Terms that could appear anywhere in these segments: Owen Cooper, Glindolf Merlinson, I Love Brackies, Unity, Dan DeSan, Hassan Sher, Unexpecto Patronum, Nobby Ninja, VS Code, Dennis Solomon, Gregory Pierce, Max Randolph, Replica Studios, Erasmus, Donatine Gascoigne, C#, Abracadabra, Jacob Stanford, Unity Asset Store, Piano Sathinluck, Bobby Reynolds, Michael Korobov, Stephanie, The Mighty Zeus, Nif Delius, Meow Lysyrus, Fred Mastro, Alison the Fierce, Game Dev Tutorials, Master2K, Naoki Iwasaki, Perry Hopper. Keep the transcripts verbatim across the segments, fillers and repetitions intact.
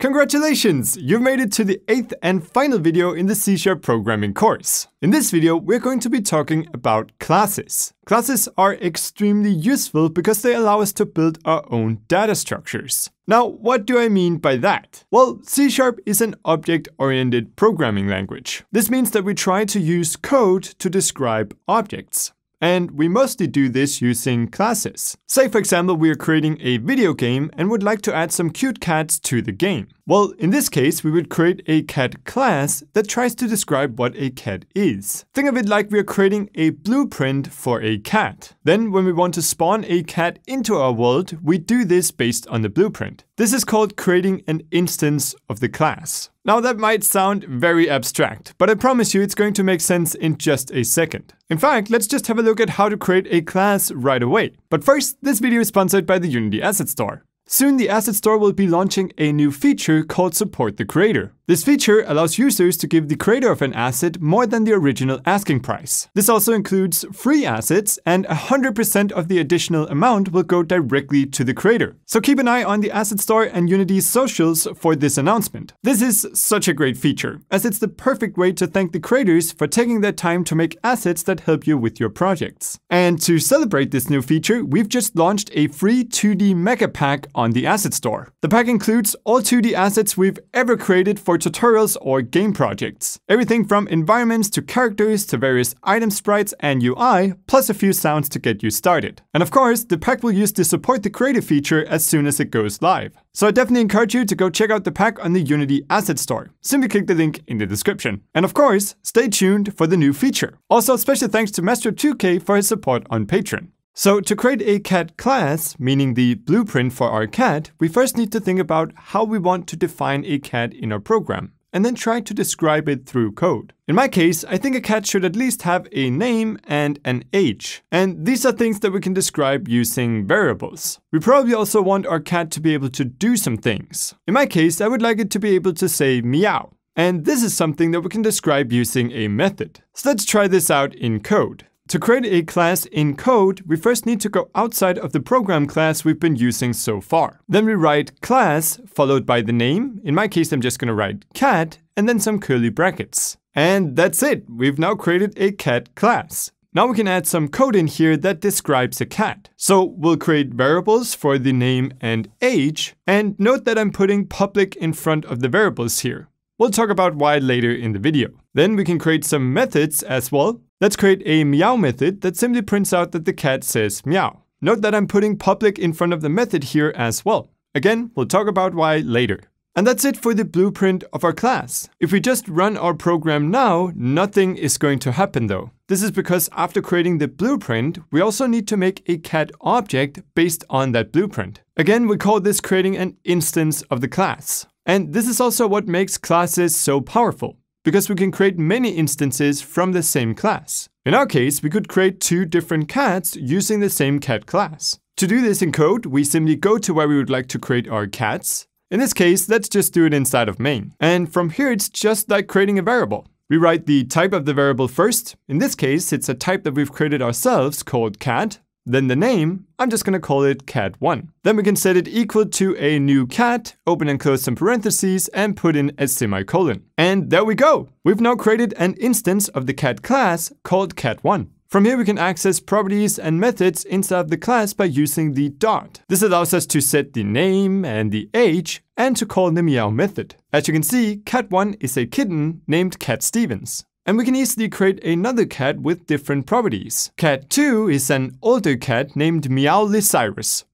Congratulations! You've made it to the eighth and final video in the C sharp programming course. In this video, we're going to be talking about classes. Classes are extremely useful because they allow us to build our own data structures. Now, what do I mean by that? Well, C sharp is an object-oriented programming language. This means that we try to use code to describe objects. And we mostly do this using classes. Say, for example, we are creating a video game and would like to add some cute cats to the game. Well, in this case, we would create a cat class that tries to describe what a cat is. Think of it like we are creating a blueprint for a cat. Then when we want to spawn a cat into our world, we do this based on the blueprint. This is called creating an instance of the class. Now that might sound very abstract, but I promise you it's going to make sense in just a second. In fact, let's just have a look at how to create a class right away. But first, this video is sponsored by the Unity Asset Store. Soon the Asset Store will be launching a new feature called Support the Creator. This feature allows users to give the creator of an asset more than the original asking price. This also includes free assets, and one hundred percent of the additional amount will go directly to the creator. So keep an eye on the Asset Store and Unity's socials for this announcement. This is such a great feature, as it's the perfect way to thank the creators for taking their time to make assets that help you with your projects. And to celebrate this new feature, we've just launched a free two D mega pack on the Asset Store. The pack includes all two D assets we've ever created for tutorials or game projects. Everything from environments to characters to various item sprites and U I, plus a few sounds to get you started. And of course, the pack will use the Support the Creator feature as soon as it goes live. So I definitely encourage you to go check out the pack on the Unity Asset Store. Simply click the link in the description. And of course, stay tuned for the new feature. Also, special thanks to Master two K for his support on Patreon. So to create a cat class, meaning the blueprint for our cat, we first need to think about how we want to define a cat in our program, and then try to describe it through code. In my case, I think a cat should at least have a name and an age. And these are things that we can describe using variables. We probably also want our cat to be able to do some things. In my case, I would like it to be able to say meow. And this is something that we can describe using a method. So let's try this out in code. To create a class in code, we first need to go outside of the program class we've been using so far. Then we write class, followed by the name. In my case, I'm just going to write cat, and then some curly brackets. And that's it. We've now created a cat class. Now we can add some code in here that describes a cat. So we'll create variables for the name and age. And note that I'm putting public in front of the variables here. We'll talk about why later in the video. Then we can create some methods as well. Let's create a meow method that simply prints out that the cat says meow. Note that I'm putting public in front of the method here as well. Again, we'll talk about why later. And that's it for the blueprint of our class. If we just run our program now, nothing is going to happen though. This is because after creating the blueprint, we also need to make a cat object based on that blueprint. Again, we call this creating an instance of the class. And this is also what makes classes so powerful, because we can create many instances from the same class. In our case, we could create two different cats using the same cat class. To do this in code, we simply go to where we would like to create our cats. In this case, let's just do it inside of main. And from here, it's just like creating a variable. We write the type of the variable first. In this case, it's a type that we've created ourselves called cat. Then the name, I'm just going to call it cat one. Then we can set it equal to a new cat, open and close some parentheses, and put in a semicolon. And there we go! We've now created an instance of the cat class called cat one. From here we can access properties and methods inside of the class by using the dot. This allows us to set the name and the age, and to call the meow method. As you can see, cat one is a kitten named Cat Stevens. And we can easily create another cat with different properties. cat two is an older cat named Meow Lysyrus.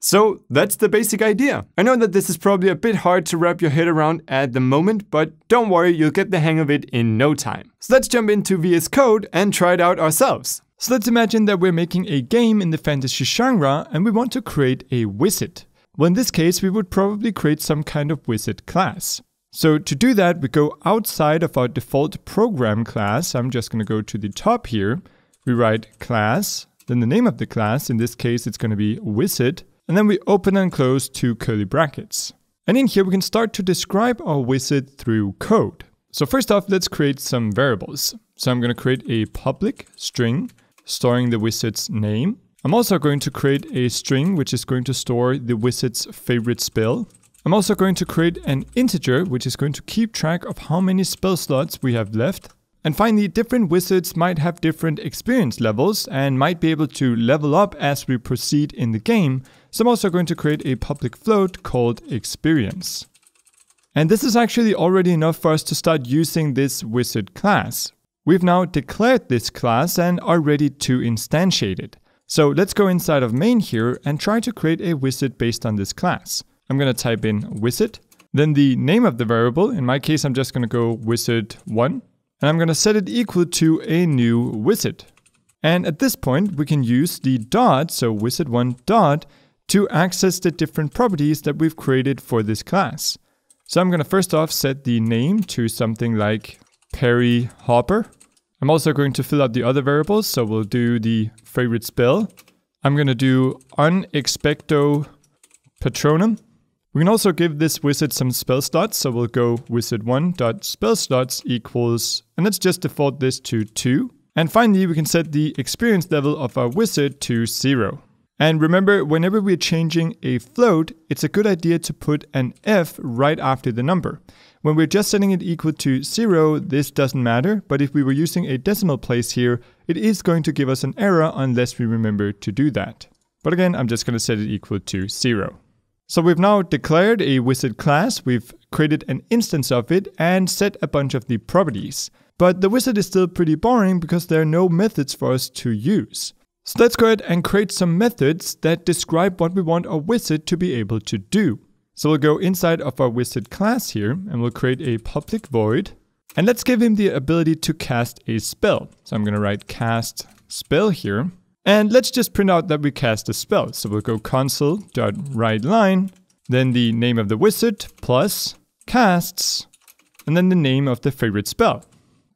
So that's the basic idea. I know that this is probably a bit hard to wrap your head around at the moment, but don't worry, you'll get the hang of it in no time. So let's jump into V S Code and try it out ourselves. So let's imagine that we're making a game in the fantasy genre and we want to create a wizard. Well, in this case, we would probably create some kind of wizard class. So to do that, we go outside of our default program class. I'm just going to go to the top here. We write class, then the name of the class. In this case, it's going to be wizard. And then we open and close two curly brackets. And in here, we can start to describe our wizard through code. So first off, let's create some variables. So I'm going to create a public string storing the wizard's name. I'm also going to create a string which is going to store the wizard's favorite spell. I'm also going to create an integer, which is going to keep track of how many spell slots we have left. And finally, different wizards might have different experience levels and might be able to level up as we proceed in the game. So I'm also going to create a public float called experience. And this is actually already enough for us to start using this wizard class. We've now declared this class and are ready to instantiate it. So let's go inside of main here and try to create a wizard based on this class. I'm going to type in wizard, then the name of the variable. In my case, I'm just going to go wizard one, and I'm going to set it equal to a new wizard. And at this point, we can use the dot, so wizard one dot, to access the different properties that we've created for this class. So I'm going to first off set the name to something like Perry Hopper. I'm also going to fill out the other variables, so we'll do the favorite spell. I'm going to do Unexpecto Patronum. We can also give this wizard some spell slots, so we'll go wizard one.spellslots equals, and let's just default this to two. And finally, we can set the experience level of our wizard to zero. And remember, whenever we're changing a float, it's a good idea to put an F right after the number. When we're just setting it equal to zero, this doesn't matter, but if we were using a decimal place here, it is going to give us an error unless we remember to do that. But again, I'm just going to set it equal to zero. So we've now declared a wizard class, we've created an instance of it, and set a bunch of the properties. But the wizard is still pretty boring because there are no methods for us to use. So let's go ahead and create some methods that describe what we want our wizard to be able to do. So we'll go inside of our wizard class here and we'll create a public void. And let's give him the ability to cast a spell. So I'm going to write cast spell here. And let's just print out that we cast a spell. So we'll go console.WriteLine, then the name of the wizard plus casts, and then the name of the favorite spell.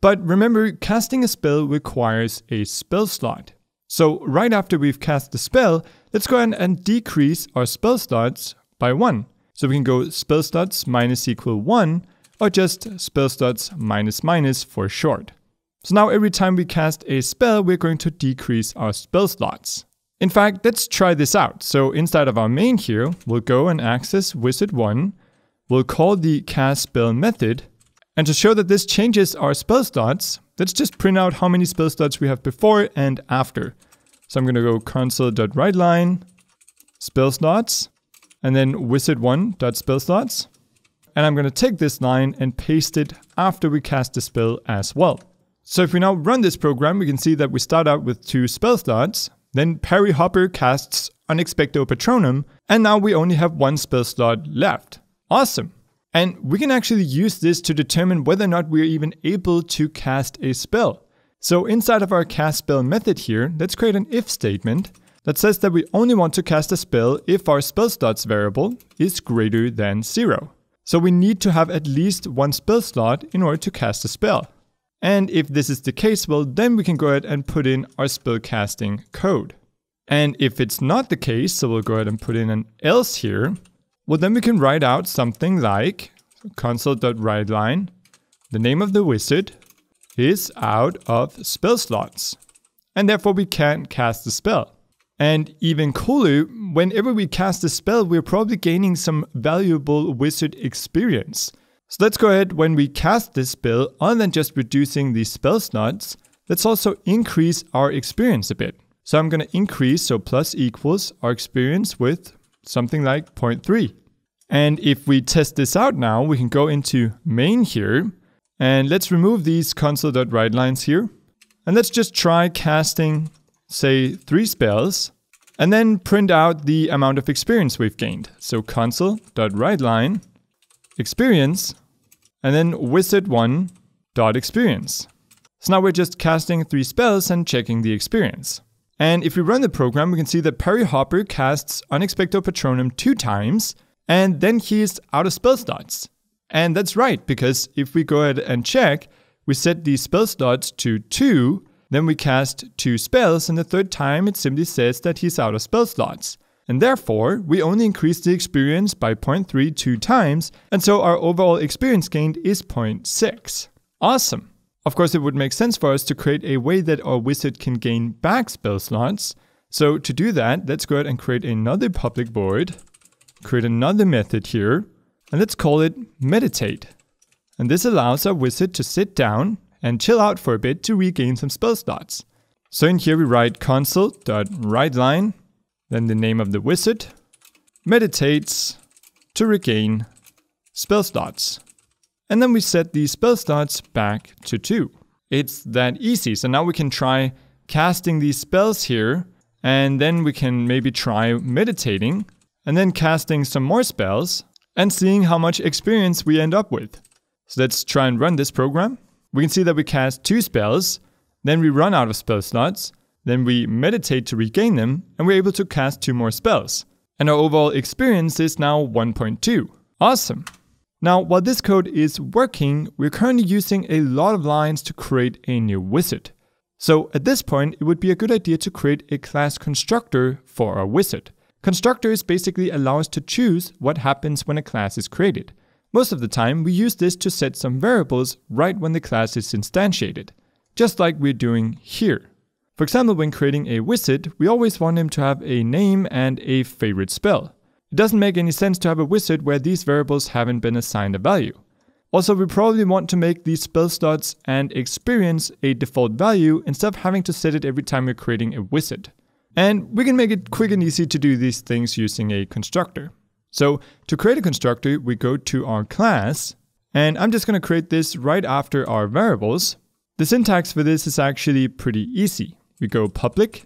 But remember, casting a spell requires a spell slot. So right after we've cast the spell, let's go ahead and decrease our spell slots by one. So we can go spell slots minus equal one, or just spell slots minus minus for short. So now every time we cast a spell, we're going to decrease our spell slots. In fact, let's try this out. So inside of our main here, we'll go and access wizard one. We'll call the cast spell method. And to show that this changes our spell slots, let's just print out how many spell slots we have before and after. So I'm going to go console.WriteLine, spell slots, and then wizard one.spellslots. And I'm going to take this line and paste it after we cast the spell as well. So if we now run this program, we can see that we start out with two spell slots, then Perry Hopper casts Unexpecto Patronum, and now we only have one spell slot left. Awesome! And we can actually use this to determine whether or not we're even able to cast a spell. So inside of our cast spell method here, let's create an if statement that says that we only want to cast a spell if our spell slots variable is greater than zero. So we need to have at least one spell slot in order to cast a spell. And if this is the case, well, then we can go ahead and put in our spell casting code. And if it's not the case, so we'll go ahead and put in an else here. Well, then we can write out something like console.WriteLine, the name of the wizard is out of spell slots, and therefore we can't cast the spell. And even cooler, whenever we cast a spell, we're probably gaining some valuable wizard experience. So let's go ahead, when we cast this spell, other than just reducing the spell slots, let's also increase our experience a bit. So I'm going to increase, so plus equals our experience with something like zero point three. And if we test this out now, we can go into main here, and let's remove these console.write lines here. And let's just try casting, say, three spells, and then print out the amount of experience we've gained. So console.write line, experience, and then wizard one.experience. So now we're just casting three spells and checking the experience. And if we run the program, we can see that Perry Hopper casts Unexpecto Patronum two times, and then he is out of spell slots. And that's right, because if we go ahead and check, we set the spell slots to two, then we cast two spells, and the third time it simply says that he's out of spell slots. And therefore, we only increase the experience by zero point three two times, and so our overall experience gained is zero point six. Awesome! Of course, it would make sense for us to create a way that our wizard can gain back spell slots. So to do that, let's go ahead and create another public void, create another method here, and let's call it Meditate. And this allows our wizard to sit down and chill out for a bit to regain some spell slots. So in here we write console.WriteLine, then the name of the wizard, meditates to regain spell slots. And then we set the spell slots back to two. It's that easy. So now we can try casting these spells here, and then we can maybe try meditating, and then casting some more spells, and seeing how much experience we end up with. So let's try and run this program. We can see that we cast two spells, then we run out of spell slots, then we meditate to regain them, and we're able to cast two more spells. And our overall experience is now one point two. Awesome! Now, while this code is working, we're currently using a lot of lines to create a new wizard. So at this point, it would be a good idea to create a class constructor for our wizard. Constructors basically allow us to choose what happens when a class is created. Most of the time, we use this to set some variables right when the class is instantiated, just like we're doing here. For example, when creating a wizard, we always want him to have a name and a favorite spell. It doesn't make any sense to have a wizard where these variables haven't been assigned a value. Also, we probably want to make these spell slots and experience a default value instead of having to set it every time we're creating a wizard. And we can make it quick and easy to do these things using a constructor. So to create a constructor, we go to our class, and I'm just going to create this right after our variables. The syntax for this is actually pretty easy. We go public,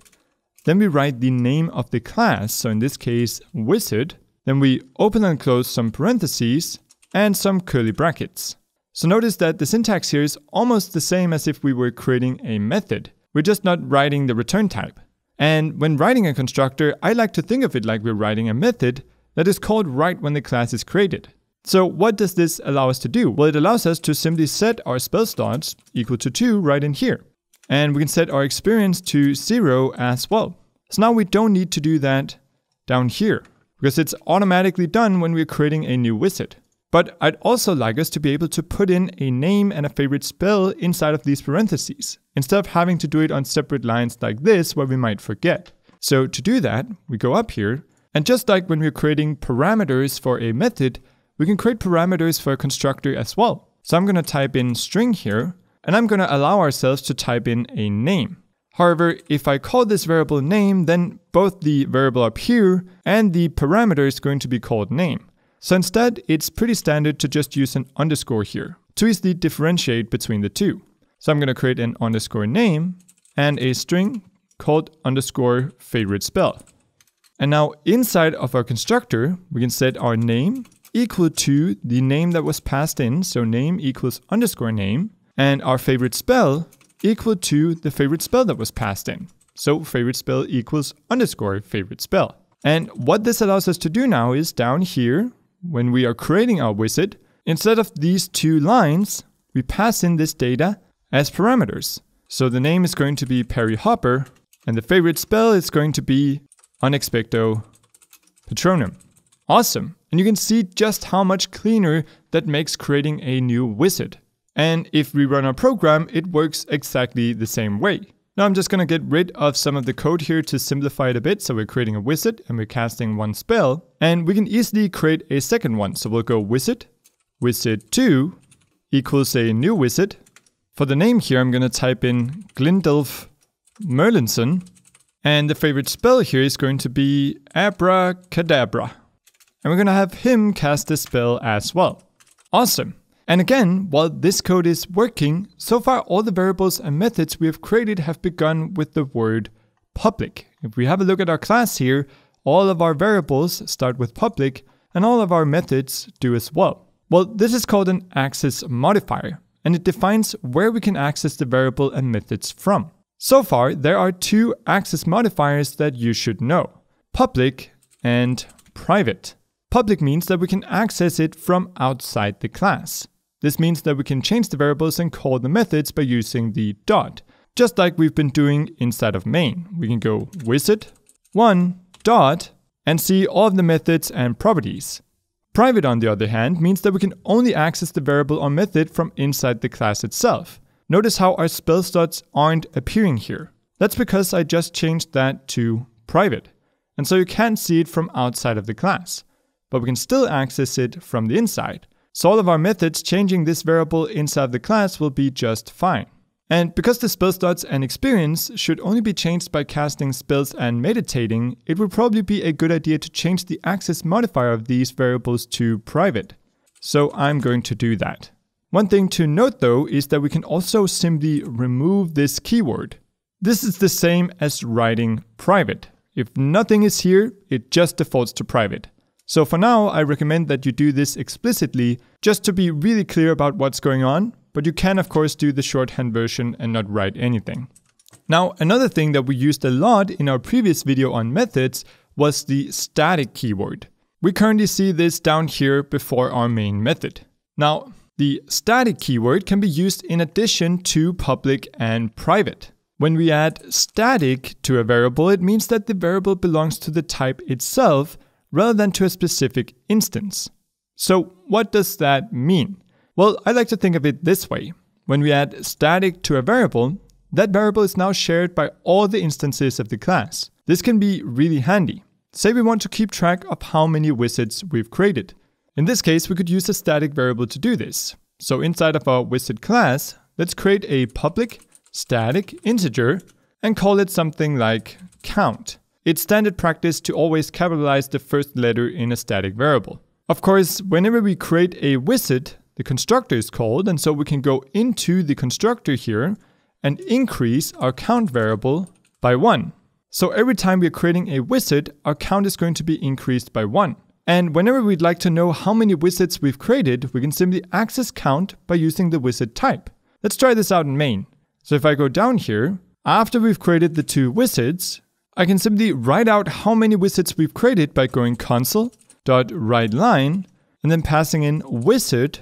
then we write the name of the class, so in this case wizard, then we open and close some parentheses, and some curly brackets. So notice that the syntax here is almost the same as if we were creating a method. We're just not writing the return type. And when writing a constructor, I like to think of it like we're writing a method that is called right when the class is created. So what does this allow us to do? Well, it allows us to simply set our spell slots equal to two right in here. And we can set our experience to zero as well. So now we don't need to do that down here, because it's automatically done when we're creating a new wizard. But I'd also like us to be able to put in a name and a favorite spell inside of these parentheses, instead of having to do it on separate lines like this where we might forget. So to do that, we go up here, and just like when we're creating parameters for a method, we can create parameters for a constructor as well. So I'm gonna type in string here, and I'm gonna allow ourselves to type in a name. However, if I call this variable name, then both the variable up here and the parameter is going to be called name. So instead, it's pretty standard to just use an underscore here to easily differentiate between the two. So I'm going to create an underscore name and a string called underscore favorite spell. And now inside of our constructor, we can set our name equal to the name that was passed in. So name equals underscore name, and our favorite spell equal to the favorite spell that was passed in. So favorite spell equals underscore favorite spell. And what this allows us to do now is down here, when we are creating our wizard, instead of these two lines, we pass in this data as parameters. So the name is going to be Perry Hopper, and the favorite spell is going to be Unexpecto Patronum. Awesome! And you can see just how much cleaner that makes creating a new wizard. And if we run our program, it works exactly the same way. Now I'm just going to get rid of some of the code here to simplify it a bit. So we're creating a wizard and we're casting one spell, and we can easily create a second one. So we'll go wizard, wizard two equals a new wizard. For the name here, I'm going to type in Glindolf Merlinson, and the favorite spell here is going to be Abracadabra. And we're going to have him cast this spell as well. Awesome. And again, while this code is working, so far all the variables and methods we have created have begun with the word public. If we have a look at our class here, all of our variables start with public, and all of our methods do as well. Well, this is called an access modifier, and it defines where we can access the variable and methods from. So far, there are two access modifiers that you should know: public and private. Public means that we can access it from outside the class. This means that we can change the variables and call the methods by using the dot, just like we've been doing inside of main. We can go wizard one dot and see all of the methods and properties. Private, on the other hand, means that we can only access the variable or method from inside the class itself. Notice how our spell slots aren't appearing here. That's because I just changed that to private, and so you can't see it from outside of the class. but we can still access it from the inside. So all of our methods changing this variable inside the class will be just fine. And because the spell slots and experience should only be changed by casting spells and meditating, it would probably be a good idea to change the access modifier of these variables to private. So I'm going to do that. One thing to note though is that we can also simply remove this keyword. This is the same as writing private. If nothing is here, it just defaults to private. So for now, I recommend that you do this explicitly just to be really clear about what's going on, but you can of course do the shorthand version and not write anything. Now, another thing that we used a lot in our previous video on methods was the static keyword. We currently see this down here before our main method. Now, the static keyword can be used in addition to public and private. When we add static to a variable, it means that the variable belongs to the type itself rather than to a specific instance. So what does that mean? Well, I like to think of it this way. When we add static to a variable, that variable is now shared by all the instances of the class. This can be really handy. Say we want to keep track of how many wizards we've created. In this case, we could use a static variable to do this. So inside of our wizard class, let's create a public static integer and call it something like count. It's standard practice to always capitalize the first letter in a static variable. Of course, whenever we create a wizard, the constructor is called, and so we can go into the constructor here and increase our count variable by one. So every time we're creating a wizard, our count is going to be increased by one. And whenever we'd like to know how many wizards we've created, we can simply access count by using the wizard type. Let's try this out in main. So if I go down here, after we've created the two wizards, I can simply write out how many wizards we've created by going console.writeLine and then passing in wizard.count.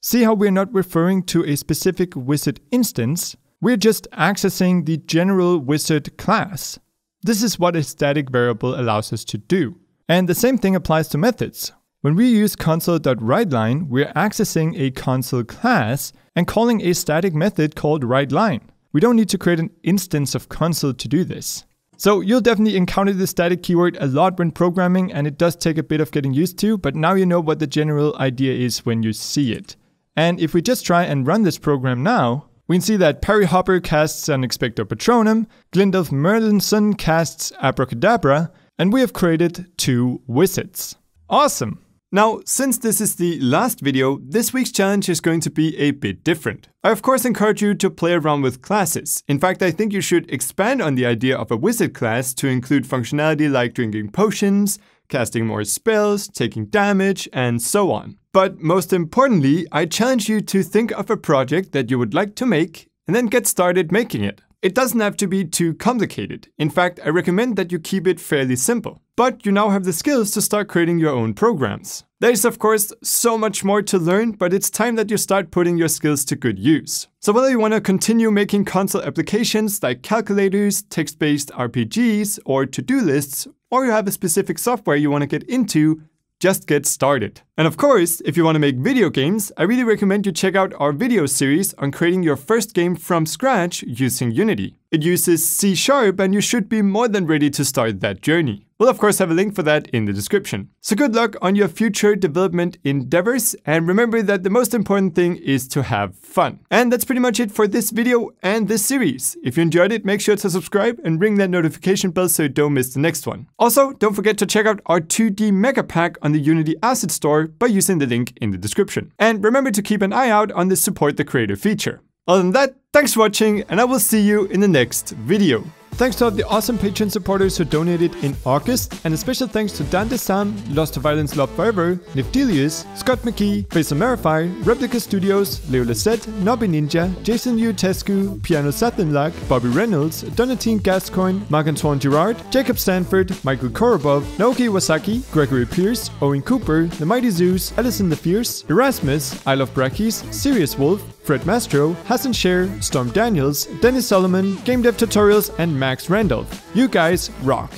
See how we're not referring to a specific wizard instance, we're just accessing the general wizard class. This is what a static variable allows us to do. And the same thing applies to methods. When we use console.writeLine, we're accessing a console class and calling a static method called writeLine. We don't need to create an instance of console to do this. So you'll definitely encounter the static keyword a lot when programming, and it does take a bit of getting used to, but now you know what the general idea is when you see it. And if we just try and run this program now, we can see that Perry Hopper casts Unexpecto Patronum, Glindolf Merlinson casts Abracadabra, and we have created two wizards. Awesome! Now, since this is the last video, this week's challenge is going to be a bit different. I of course encourage you to play around with classes. In fact, I think you should expand on the idea of a wizard class to include functionality like drinking potions, casting more spells, taking damage, and so on. But most importantly, I challenge you to think of a project that you would like to make and then get started making it. It doesn't have to be too complicated. In fact, I recommend that you keep it fairly simple. But you now have the skills to start creating your own programs. There is of course so much more to learn, but it's time that you start putting your skills to good use. So whether you want to continue making console applications like calculators, text-based R P Gs, or to-do lists, or you have a specific software you want to get into, just get started. And of course, if you want to make video games, I really recommend you check out our video series on creating your first game from scratch using Unity. It uses C sharp and you should be more than ready to start that journey. We'll of course have a link for that in the description. So good luck on your future development endeavors, and remember that the most important thing is to have fun. And that's pretty much it for this video and this series. If you enjoyed it, make sure to subscribe and ring that notification bell so you don't miss the next one. Also, don't forget to check out our two D Mega Pack on the Unity Asset Store by using the link in the description. And remember to keep an eye out on the Support the Creator feature. Other than that, thanks for watching, and I will see you in the next video. Thanks to all the awesome Patreon supporters who donated in August, and a special thanks to Dan DeSan, Lost to Violence Love Forever, Nif Delius, Scott McKee, Faisal Marify, Replica Studios, Leo Lassette, Nobby Ninja, Jason Utescu, Piano Sathinluck, Bobby Reynolds, Donatine Gascoigne, Marc Antoine Girard, Jacob Stanford, Michael Korobov, Naoki Iwasaki, Gregory Pierce, Owen Cooper, The Mighty Zeus, Alison the Fierce, Erasmus, I Love Brackies, Sirius Wolf, Fred Mastro, Hassan Sher, Storm Daniels, Dennis Solomon, Game Dev Tutorials, and Max Randolph. You guys rock!